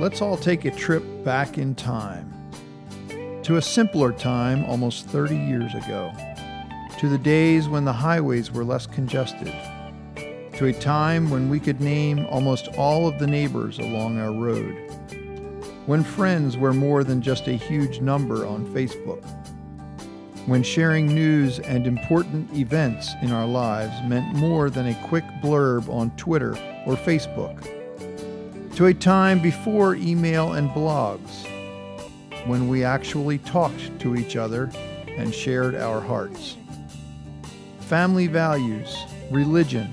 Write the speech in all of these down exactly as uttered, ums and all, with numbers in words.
let's all take a trip back in time. To a simpler time almost thirty years ago. To the days when the highways were less congested. To a time when we could name almost all of the neighbors along our road. When friends were more than just a huge number on Facebook. When sharing news and important events in our lives meant more than a quick blurb on Twitter or Facebook. To a time before email and blogs, when we actually talked to each other and shared our hearts. Family values, religion,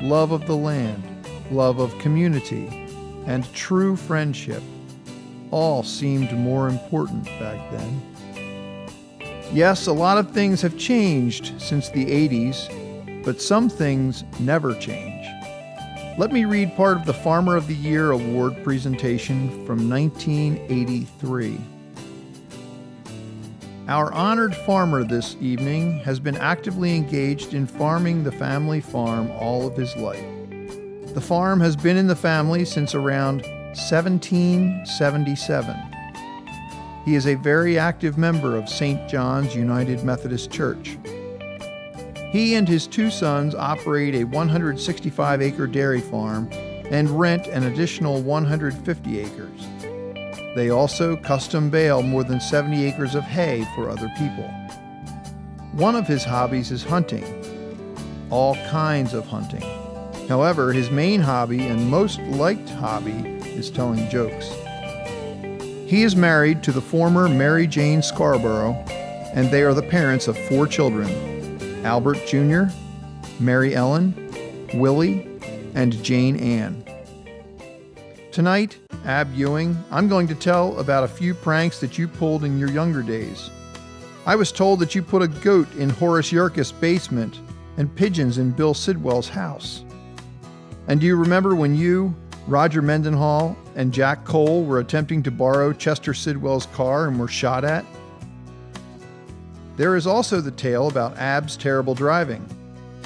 love of the land, love of community, and true friendship all seemed more important back then. Yes, a lot of things have changed since the eighties, but some things never change. Let me read part of the Farmer of the Year Award presentation from nineteen eighty-three. Our honored farmer this evening has been actively engaged in farming the family farm all of his life. The farm has been in the family since around seventeen seventy-seven. He is a very active member of Saint John's United Methodist Church. He and his two sons operate a one hundred sixty-five acre dairy farm and rent an additional one hundred fifty acres. They also custom bale more than seventy acres of hay for other people. One of his hobbies is hunting, all kinds of hunting. However, his main hobby and most liked hobby is telling jokes. He is married to the former Mary Jane Scarborough, and they are the parents of four children, Albert Junior, Mary Ellen, Willie, and Jane Ann. Tonight, Ab Ewing, I'm going to tell about a few pranks that you pulled in your younger days. I was told that you put a goat in Horace Yerkes' basement and pigeons in Bill Sidwell's house. And do you remember when you, Roger Mendenhall, and Jack Cole were attempting to borrow Chester Sidwell's car and were shot at? There is also the tale about Ab's terrible driving.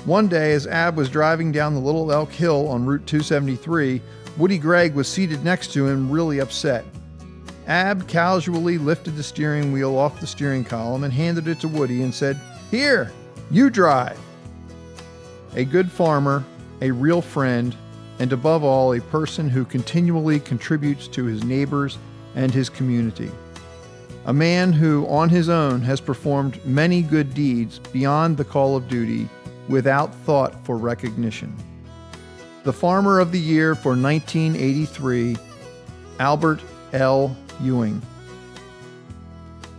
One day, as Ab was driving down the Little Elk Hill on Route two seventy-three, Woody Gregg was seated next to him, really upset. Ab casually lifted the steering wheel off the steering column and handed it to Woody and said, "Here, you drive." A good farmer, a real friend, and above all, a person who continually contributes to his neighbors and his community. A man who, on his own, has performed many good deeds beyond the call of duty without thought for recognition. The Farmer of the Year for nineteen eighty-three, Albert L. Ewing.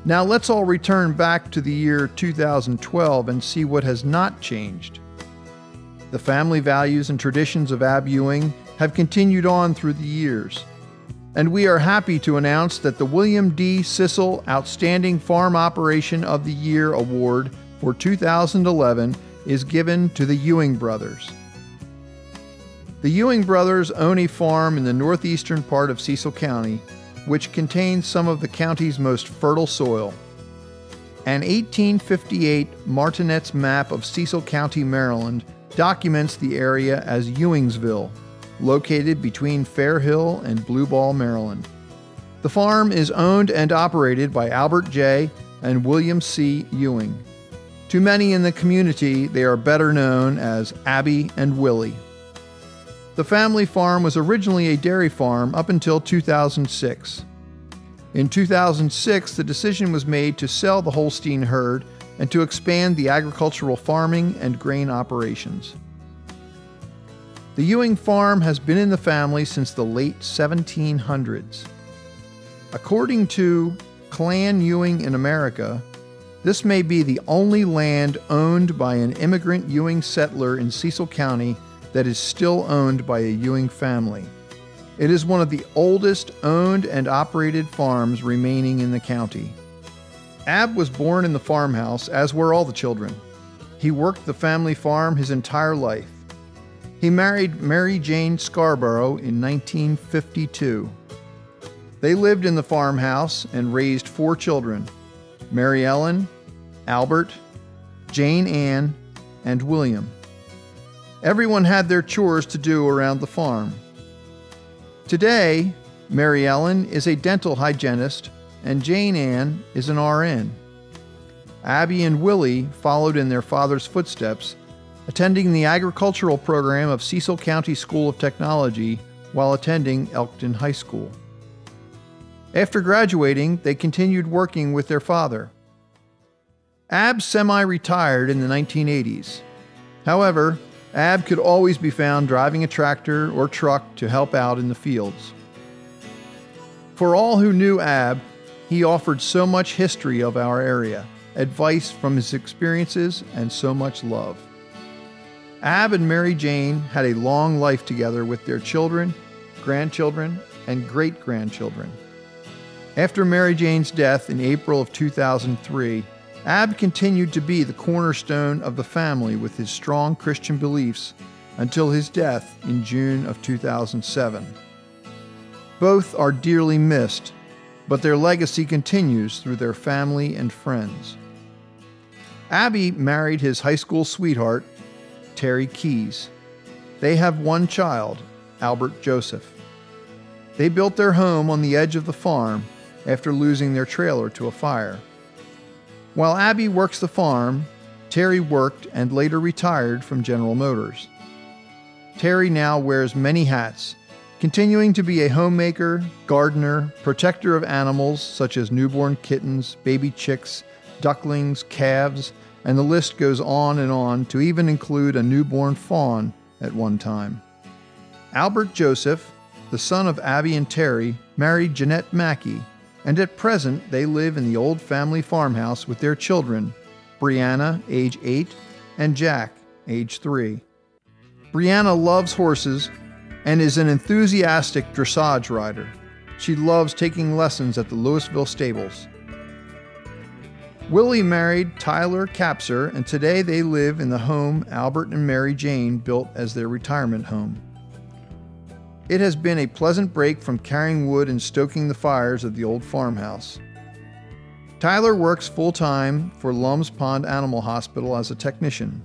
Now let's all return back to the year two thousand twelve and see what has not changed. The family values and traditions of Ab Ewing have continued on through the years, and we are happy to announce that the William D. Cissel Outstanding Farm Operation of the Year Award for two thousand eleven is given to the Ewing brothers. The Ewing brothers own a farm in the northeastern part of Cecil County, which contains some of the county's most fertile soil. An eighteen fifty-eight Martinet's Map of Cecil County, Maryland documents the area as Ewingsville, located between Fair Hill and Blue Ball, Maryland. The farm is owned and operated by Albert J. and William C. Ewing. To many in the community, they are better known as Abby and Willie. The family farm was originally a dairy farm up until two thousand six. In two thousand six, the decision was made to sell the Holstein herd and to expand the agricultural farming and grain operations. The Ewing farm has been in the family since the late seventeen hundreds. According to Clan Ewing in America, this may be the only land owned by an immigrant Ewing settler in Cecil County that is still owned by a Ewing family. It is one of the oldest owned and operated farms remaining in the county. Ab was born in the farmhouse, as were all the children. He worked the family farm his entire life. He married Mary Jane Scarborough in nineteen fifty-two. They lived in the farmhouse and raised four children, Mary Ellen, Albert, Jane Ann, and William. Everyone had their chores to do around the farm. Today, Mary Ellen is a dental hygienist, and Jane Ann is an R N. Abby and Willie followed in their father's footsteps, attending the agricultural program of Cecil County School of Technology while attending Elkton High School. After graduating, they continued working with their father. Ab semi-retired in the nineteen eighties. However, Ab could always be found driving a tractor or truck to help out in the fields. For all who knew Ab, he offered so much history of our area, advice from his experiences, and so much love. Ab and Mary Jane had a long life together with their children, grandchildren, and great-grandchildren. After Mary Jane's death in April of two thousand three, Ab continued to be the cornerstone of the family with his strong Christian beliefs until his death in June of two thousand seven. Both are dearly missed, but their legacy continues through their family and friends. Abby married his high school sweetheart, Terry Keyes. They have one child, Albert Joseph. They built their home on the edge of the farm after losing their trailer to a fire. While Abby works the farm, Terry worked and later retired from General Motors. Terry now wears many hats, continuing to be a homemaker, gardener, protector of animals such as newborn kittens, baby chicks, ducklings, calves, and the list goes on and on to even include a newborn fawn at one time. Albert Joseph, the son of Abby and Terry, married Jeanette Mackey, and at present they live in the old family farmhouse with their children, Brianna, age eight, and Jack, age three. Brianna loves horses and is an enthusiastic dressage rider. She loves taking lessons at the Louisville stables. Willie married Tyler Capser, and today they live in the home Albert and Mary Jane built as their retirement home. It has been a pleasant break from carrying wood and stoking the fires of the old farmhouse. Tyler works full-time for Lums Pond Animal Hospital as a technician.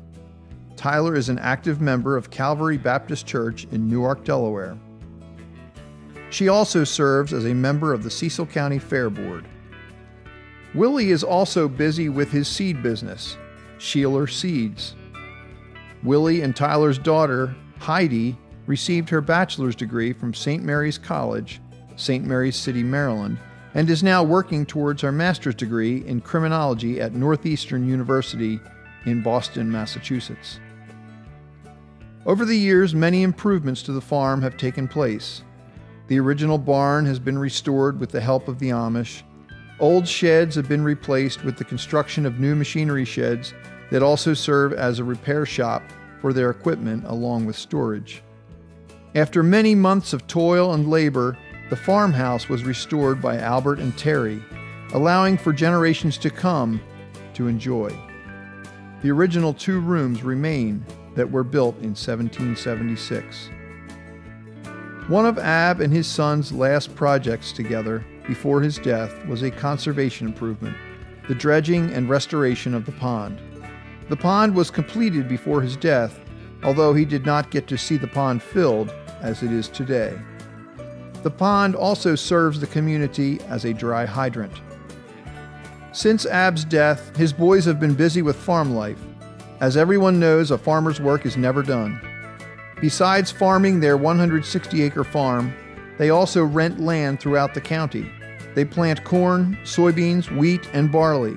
Tyler is an active member of Calvary Baptist Church in Newark, Delaware. She also serves as a member of the Cecil County Fair Board. Willie is also busy with his seed business, Sheeler Seeds. Willie and Tyler's daughter, Heidi, received her bachelor's degree from Saint Mary's College, Saint Mary's City, Maryland, and is now working towards her master's degree in criminology at Northeastern University in Boston, Massachusetts. Over the years, many improvements to the farm have taken place. The original barn has been restored with the help of the Amish. Old sheds have been replaced with the construction of new machinery sheds that also serve as a repair shop for their equipment along with storage. After many months of toil and labor, the farmhouse was restored by Albert and Terry, allowing for generations to come to enjoy. The original two rooms remain that were built in seventeen seventy-six. One of Ab and his son's last projects together before his death was a conservation improvement, the dredging and restoration of the pond. The pond was completed before his death, although he did not get to see the pond filled as it is today. The pond also serves the community as a dry hydrant. Since Ab's death, his boys have been busy with farm life. As everyone knows, a farmer's work is never done. Besides farming their one hundred sixty acre farm, they also rent land throughout the county. They plant corn, soybeans, wheat, and barley.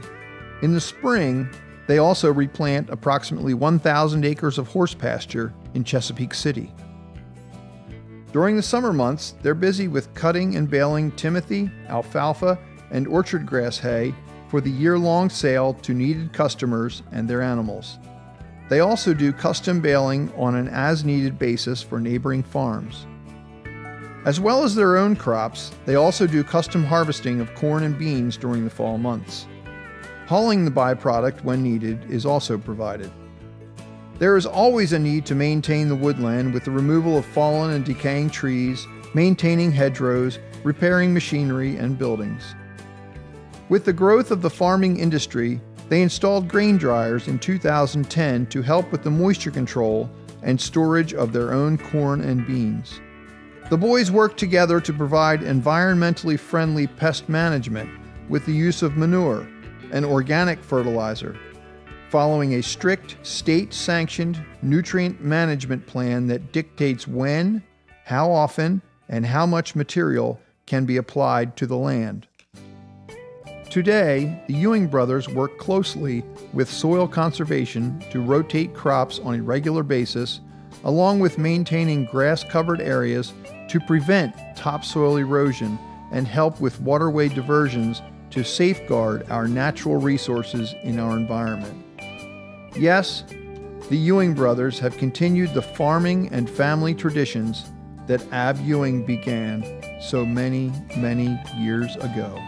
In the spring, they also replant approximately one thousand acres of horse pasture in Chesapeake City. During the summer months, they're busy with cutting and baling timothy, alfalfa, and orchard grass hay for the year-long sale to needed customers and their animals. They also do custom baling on an as-needed basis for neighboring farms. As well as their own crops, they also do custom harvesting of corn and beans during the fall months. Hauling the byproduct when needed is also provided. There is always a need to maintain the woodland with the removal of fallen and decaying trees, maintaining hedgerows, repairing machinery, and buildings. With the growth of the farming industry, they installed grain dryers in two thousand ten to help with the moisture control and storage of their own corn and beans. The boys worked together to provide environmentally friendly pest management with the use of manure and organic fertilizer, following a strict state-sanctioned nutrient management plan that dictates when, how often, and how much material can be applied to the land. Today, the Ewing brothers work closely with soil conservation to rotate crops on a regular basis, along with maintaining grass-covered areas to prevent topsoil erosion and help with waterway diversions to safeguard our natural resources in our environment. Yes, the Ewing brothers have continued the farming and family traditions that Ab Ewing began so many, many years ago.